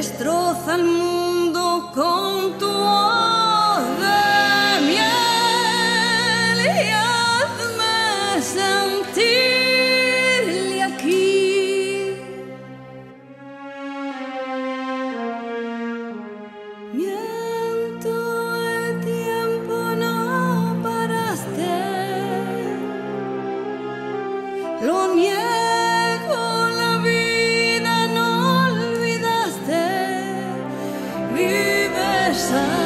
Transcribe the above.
destroza el mundo con tu hoz de miel y hazme sentirle aquí mientras el tiempo no paraste, lo niego. Vives